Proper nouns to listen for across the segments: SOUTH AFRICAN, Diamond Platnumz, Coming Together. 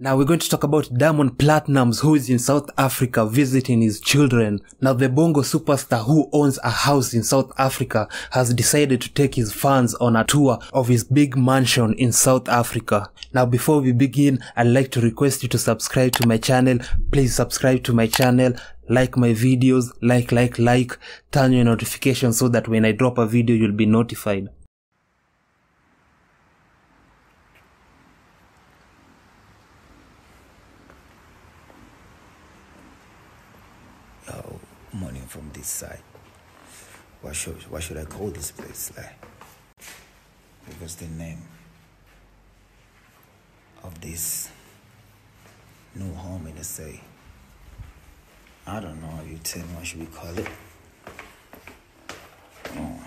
Now we're going to talk about Diamond Platnumz, who is in South Africa visiting his children. Now the Bongo superstar who owns a house in South Africa has decided to take his fans on a tour of his big mansion in South Africa. Now before we begin, I'd like to request you to subscribe to my channel. Please subscribe to my channel, like my videos, like, turn your notifications so that when I drop a video you'll be notified. Morning from this side. What should I call this place like? Because the name of this new home in the city, I don't know. You tell me, what should we call it? Oh,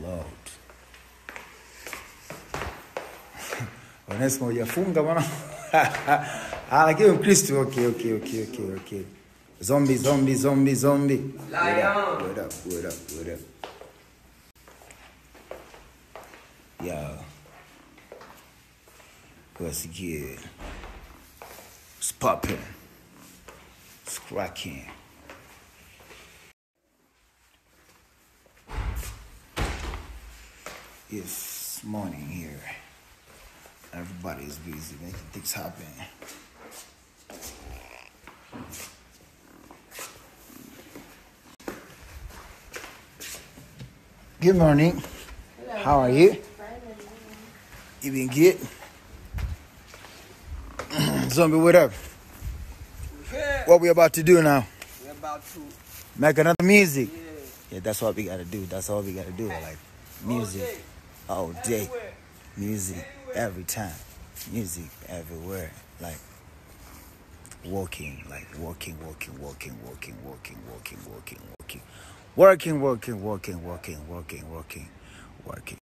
Lord. When I smell your phone, come on. I'll give him Christo. Okay. Zombie. Lion. What up. Yeah. What's good? It's popping. It's cracking. It's morning here. Everybody's busy making things happen. Good morning. Hello. How are you? You been good? Zombie, what up? What we about to do now? We're about to make another music. Yeah, that's what we gotta do. That's all we gotta do. Like music all day. Everywhere. Music everywhere. Every time. Music everywhere. Like walking. Working.